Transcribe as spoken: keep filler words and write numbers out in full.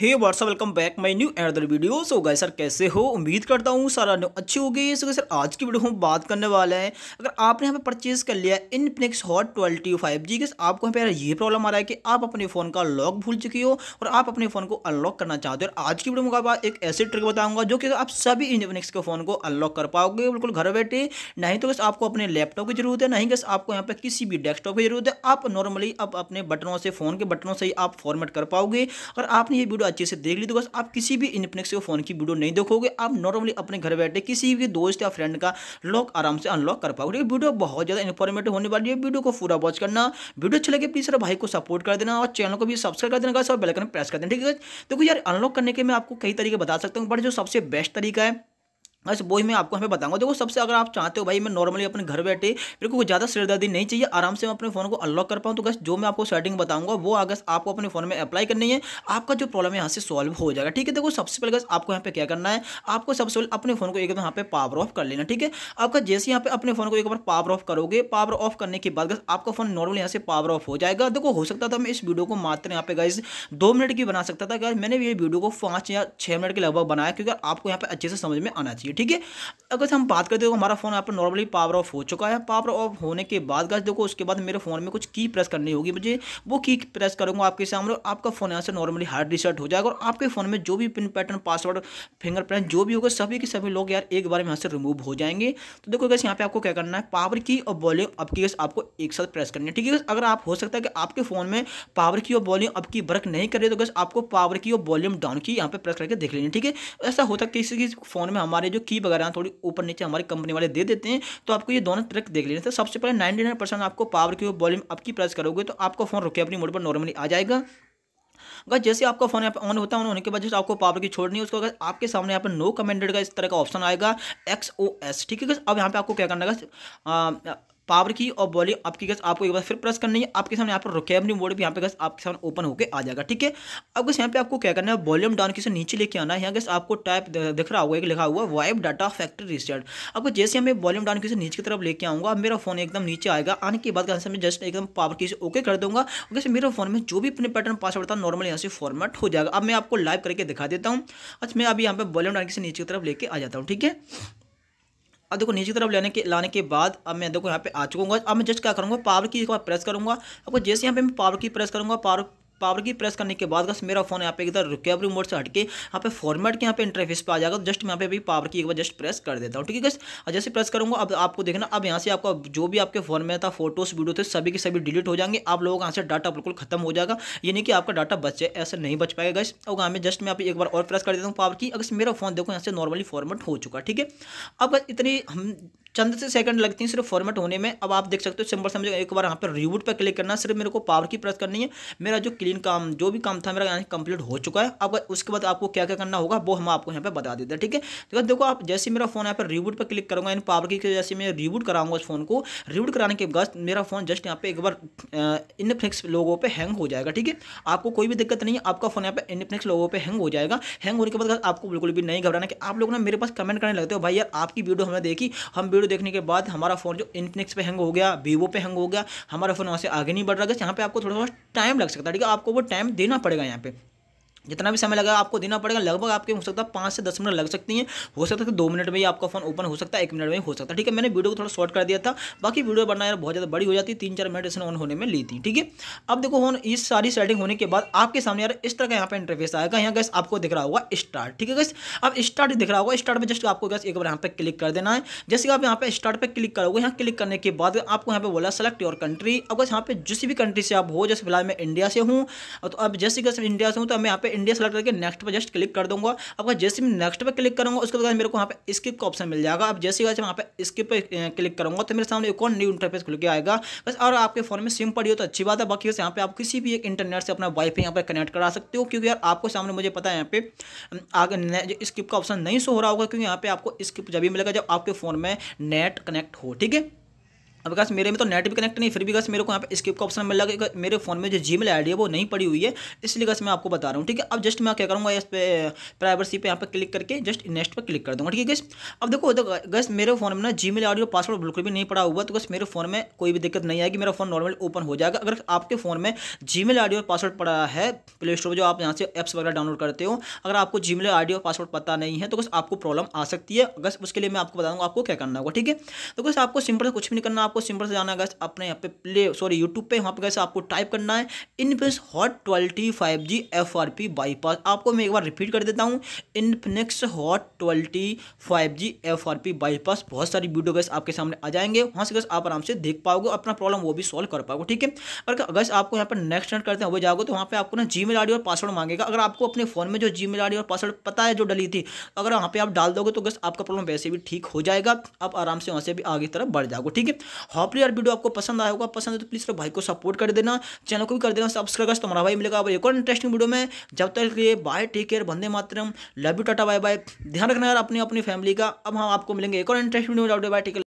Hey WhatsApp, welcome back my new another video. So guys sir कैसे हो, उम्मीद करता हूँ सारा न्यू अच्छी होगी। सो गाइस सर आज की वीडियो हम बात करने वाले हैं, अगर आपने यहाँ पे परचेज कर लिया Infinix hot twenty five G के, आपको यहाँ पे ये प्रॉब्लम आ रहा है कि आप अपने फ़ोन का लॉक भूल चुकी हो और आप अपने फ़ोन को अनलॉक करना चाहते हो। और आज की वीडियो में एक ऐसी ट्रिक बताऊँगा जो कि आप सभी इनफिनिक्स के फ़ोन को अनलॉक कर पाओगे बिल्कुल घर बैठे। नहीं तो गाइस आपको अपने लैपटॉप की जरूरत है, नहीं गाइस आपको यहाँ पे किसी भी डेस्कटॉप की जरूरत है। आप नॉर्मली आप अपने बटनों से, फ़ोन के बटनों से ही आप फॉर्मेट कर पाओगे। और आपने ये वीडियो अच्छे से देख ली तो बस आप किसी भी इनफिनिक्स के फोन की वीडियो नहीं देखोगे, आप नॉर्मली अपने घर बैठे किसी भी दोस्त या फ्रेंड का लॉक आराम से अनलॉक कर पाओगे। वीडियो बहुत ज्यादा इंफॉर्मेटिव होने वाली है, वीडियो को पूरा वॉच करना। वीडियो अच्छे लगे प्लीज सर भाई को सपोर्ट कर देना और चैनल को भी सब्सक्राइब कर देना, सब बेल आइकन प्रेस कर देना। ठीक है देखो यार, अनलॉक करने के मैं आपको कई तरीके बता सकता हूँ, बट जो सबसे बेस्ट तरीका है बस वही मैं आपको हमें बताऊंगा। देखो सबसे अगर आप चाहते हो भाई मैं नॉर्मली अपने घर बैठे मेरे को ज़्यादा सिरदर्दी नहीं चाहिए, आराम से मैं अपने फ़ोन को अनलॉक कर पाऊँ, तो बस जो मैं आपको सेटिंग बताऊंगा वो अगर आपको अपने फ़ोन में अप्लाई करनी है, आपका जो प्रॉब्लम यहाँ से सॉल्व हो जाएगा। ठीक है देखो सबसे पहले बस आपको यहाँ पे क्या करना है, आपको सबसे पहले अपने फ़ोन को एक बार यहाँ पे पावर ऑफ कर लेना। ठीक है आपका जैसे यहाँ पे अपने फ़ोन को एक बार पावर ऑफ करोगे, पावर ऑफ करने के बाद आपका फ़ोन नॉर्मली यहाँ से पावर ऑफ हो जाएगा। देखो हो सकता था मैं इस वीडियो को मात्र यहाँ पे गाइस दो मिनट की बना सकता था, गाइस मैंने ये वीडियो को पाँच या छः मिनट के लगभग बनाया क्योंकि आपको यहाँ पे अच्छे से समझ में आना चाहिए। ठीक है अगर हम बात करते हो हमारा फोन यहाँ पर नॉर्मली पावर ऑफ हो चुका है। पावर ऑफ होने के बाद गाइस देखो उसके बाद मेरे फोन में कुछ की प्रेस करनी होगी, मुझे वो की प्रेस करूंगा आपके सामने और आपका फोन यहाँ से नॉर्मली हार्ड रीसेट हो जाएगा। और आपके फोन में जो भी पिन पैटर्न, पासवर्ड, फिंगरप्रिंट जो भी होगा सभी के सभी लोग यार एक बार में यहाँ से रिमूव हो जाएंगे। तो देखो गाइस यहाँ पे आपको क्या करना है, पावर की और वॉल्यूम अप की गाइस आपको एक साथ प्रेस करनी है। ठीक है अगर आप हो सकता है कि आपके फोन में पावर की और वॉल्यूम अप की वर्क नहीं कर रही तो गाइस आपको पावर की और वॉल्यूम डाउन की यहाँ पे प्रेस करके देख लेनी। ठीक है ऐसा होता है किसी किसी फोन में हमारे जो की वगैरह थोड़ी ऊपर नीचे हमारी कंपनी वाले दे देते हैं, तो आपको ये दोनों ट्रिक देख लेने से सबसे पहले निन्यानवे परसेंट आपको पावर की वॉल्यूम अप की प्रेस करोगे तो आपका फोन रिकवरी मोड पर नॉर्मली आ जाएगा। अगर जैसे आपका फोन यहाँ पे ऑन होता है, ऑन होने के बाद जैसे आपको पावर की छोड़नी है उसको अगर आपके सामने यहाँ पे नो कमेंडेड का इस तरह का ऑप्शन आएगा एक्स ओ एस। ठीक है अब यहाँ पे आपको क्या करना है, पावर की और वॉल्यूम आपकी गैस आपको एक बार फिर प्रेस करनी है, आपके सामने यहाँ पर रिकवरी मोड भी यहाँ पे गैस आपके सामने ओपन होकर आ जाएगा। ठीक है अब गैस यहाँ पे आपको क्या करना है, वॉल्यूम डाउन की से नीचे लेके आना है। यहाँ गैस आपको टाइप दिख रहा होगा एक लिखा हुआ वाइप डाटा फैक्ट्री रीसेट, आपको जैसे हमें वॉल्यूम डाउन की से नीचे की तरफ लेके आऊँगा मेरा फोन एकदम नीचे आएगा। आने के बाद मैं जस्ट एकदम पावर की से ओके कर दूँगा, वैसे मेरे फोन में जो भी अपने पैटर्न पासवर्ड था नॉर्मल यहाँ से फॉर्मेट हो जाएगा। अब मैं आपको लाइव करके दिखा देता हूँ। अच्छा मैं अभी यहाँ पर वॉल्यूम डाउन की से नीचे की तरफ लेके आ जाता हूँ। ठीक है अब देखो नीचे की तरफ लेने के लाने के बाद अब मैं देखो यहाँ पे आ चुका। अब मैं जस्ट क्या करूँगा, पावर की एक बार प्रेस करूँगा। आपको जैसे यहाँ पे मैं पावर की प्रेस करूँगा, पावर पावर की प्रेस करने के बाद बस मेरा फोन यहाँ पे इधर रिकवरी मोड से हटके यहाँ पे फॉर्मेट के यहाँ पे इंटरफेस पे आ जाएगा। तो जस्ट मैं यहाँ पे भी पावर की एक बार जस्ट प्रेस कर देता हूँ। ठीक है गैस और जैसे प्रेस करूँगा अब आपको देखना अब यहाँ से आपका जो भी आपके फोन में था फोटोस वीडियो थे सभी के सभी डिलीट हो जाएंगे। आप लोगों का यहाँ से डाटा बिल्कुल खत्म हो जाएगा, यानी कि आपका डाटा बच जाए ऐसा नहीं बच पाएगा गैस। और यहाँ में जस्ट मैं आप एक बार और प्रेस कर देता हूँ पावर की, अगर मेरा फोन देखो यहाँ से नॉर्मली फॉर्मेट हो चुका। ठीक है अब इतनी हम चंद से सेकंड लगते हैं सिर्फ फॉर्मेट होने में। अब आप देख सकते हो सिंपल समझो एक बार यहाँ पर रिबूट पर क्लिक करना, सिर्फ मेरे को पावर की प्रेस करनी है। मेरा जो क्लीन काम जो भी काम था मेरा यहाँ कंप्लीट हो चुका है। अब उसके बाद आपको क्या क्या करना होगा वो हम आपको यहाँ पे बता देते हैं। ठीक है तो देखो आप जैसे मेरा फोन यहाँ पर रिबूट पर क्लिक करूँगा, इन पावर की जैसे मैं रिबूट कराऊंगा उस फोन को, रिबूट कराने के बाद मेरा फोन जस्ट यहाँ पे एक बार इनफिनिक्स लोगों पर हैंग हो जाएगा। ठीक है आपको कोई भी दिक्कत नहीं है, आपका फोन यहाँ पर इनफिनिक्स लोगों पर हैंग हो जाएगा। हैंग होने के बाद आपको बिल्कुल भी नहीं घबराना कि आप लोग ना मेरे पास कमेंट करने लगते हो भाई यार आपकी वीडियो हमने देखी, हम देखने के बाद हमारा फोन जो इनफिनिक्स पे हैंग हो गया, वीवो पे हैंग हो गया, हमारा फोन वहां से आगे नहीं बढ़ रहा है। यहाँ पे आपको थोड़ा सा टाइम लग सकता है। ठीक है आपको वो टाइम देना पड़ेगा, यहाँ पे जितना भी समय लगा आपको देना पड़ेगा। लगभग आपके हो सकता है पाँच से दस मिनट लग सकती हैं, हो सकता है कि दो मिनट में ही आपका फोन ओपन हो सकता है, एक मिनट में ही हो सकता है। ठीक है मैंने वीडियो को थोड़ा शॉर्ट कर दिया था, बाकी वीडियो बनना यार बहुत ज़्यादा बड़ी हो जाती, तीन चार मिनट इसने ऑन होने में ली थी। ठीक है अब देखो फोन इस सारी सेटिंग होने के बाद आपके सामने यार इस तरह का यहाँ पर इंटरफेस आएगा। यहाँ गैस आपको दिख रहा होगा स्टार्ट। ठीक है गैस अब स्टार्ट दिख रहा होगा, स्टार्ट में जस्ट आपको गैस एक बार यहाँ पर क्लिक कर देना है। जैसे आप यहाँ पर स्टार्ट पर क्लिक करोगे, यहाँ क्लिक करने के बाद आपको यहाँ पर बोला सेलेक्ट योर कंट्री। अब गैस यहाँ पर जिस भी कंट्री से आप हो, जैसे फिलहाल मैं इंडिया से हूँ, तो अब जैसे गैस इंडिया से हूँ तो मैं यहाँ पे इंडिया सेलेक्ट करके नेक्स्ट पर जस्ट क्लिक कर दूंगा। अब जैसे मैं नेक्स्ट पर क्लिक करूंगा उसके बाद मेरे को यहाँ पे स्किप का ऑप्शन मिल जाएगा। अब जैसे वैसे वहाँ पे स्किप पे क्लिक करूंगा तो मेरे सामने एक और न्यू इंटरफेस खुल के आएगा बस। और आपके फोन में सिम पड़ी हो तो अच्छी बात है, बाकी यहाँ पे आप किसी भी एक इंटरनेट से अपना वाईफाई यहाँ पर कनेक्ट करा सकते हो। क्योंकि यार आपको सामने मुझे पता है यहाँ पे आगे स्किप का ऑप्शन नहीं शो हो रहा होगा, क्योंकि यहाँ पे आपको स्किप जब भी मिलेगा जब आपके फोन में नेट कनेक्ट हो। ठीक है अब गाइस मेरे में तो नेट भी कनेक्ट नहीं, फिर भी गाइस मेरे को यहाँ पे स्किप का ऑप्शन मिल लगा, मेरे फोन में जो जीमेल आईडी है वो नहीं पड़ी हुई है, इसलिए गाइस मैं आपको बता रहा हूँ। ठीक है, अब जस्ट मैं क्या करूँगा, इस पर प्राइवेसी पे यहाँ पे क्लिक करके जस्ट नेक्स्ट पर क्लिक कर दूँगा। ठीक है गाइस, अब देखो गाइस मेरे फोन में ना जीमेल आईडी और पासवर्ड बिल्कुल भी नहीं पड़ा हुआ, तो गाइस मेरे फोन में कोई भी दिक्कत नहीं आएगी, मेरा फोन नॉर्मल ओपन हो जाएगा। अगर आपके फोन में जीमेल आईडी और पासवर्ड पड़ा है, प्ले स्टोर जो आप यहाँ से एप्स वगैरह डाउनलोड करते हो, अगर आपको जीमेल आईडी और पासवर्ड पता नहीं है तो गाइस आपको प्रॉब्लम आ सकती है। गाइस उसके लिए मैं आपको बताऊंगा आपको क्या करना होगा। ठीक है, तो गाइस आपको सिंपल से कुछ भी नहीं करना, आपको सिंपल से जाना है गाइस अपने यहाँ पे प्ले सॉरी यूट्यूब पे, वहाँ पे गाइस आपको टाइप करना है Infinix hot twenty five G FRP bypass. आपको मैं एक बार रिपीट कर देता हूँ, Infinix hot twenty five G FRP bypass. बहुत सारी वीडियो गाइस आपके सामने आ जाएंगे, वहाँ से गाइस आप आराम से देख पाओगे, अपना प्रॉब्लम वो भी सॉल्व कर पाओगे। ठीक है, और गाइस आपको यहाँ पर नेक्स्ट नेट करते हुए जाओगे तो वहाँ पे आपको ना जीमेल आईडी और पासवर्ड मांगेगा। अगर आपको अपने फोन में जो जीमेल आईडी और पासवर्ड पता है जो डली थी, अगर वहाँ पे आप डाल दोगे तो गाइस आपका प्रॉब्लम वैसे भी ठीक हो जाएगा, आप आराम से वहाँ से भी आगे तरफ बढ़ जाओगे। ठीक है, होपफुली यार वीडियो आपको पसंद आया होगा, पसंद है तो प्लीज़ भाई को सपोर्ट कर देना, चैनल को भी कर देना सब्सक्राइब। तो हमारा भाई मिलेगा अब एक और इंटरेस्टिंग वीडियो में, जब तक के लिए बाय, टेक केयर, वंदे मातरम, love you, tata bye bye. ध्यान रखना यार अपनी अपनी फैमिली का। अब हम आपको मिलेंगे एक और इंटरेस्टिंग वीडियो में, बाय, टेक केयर।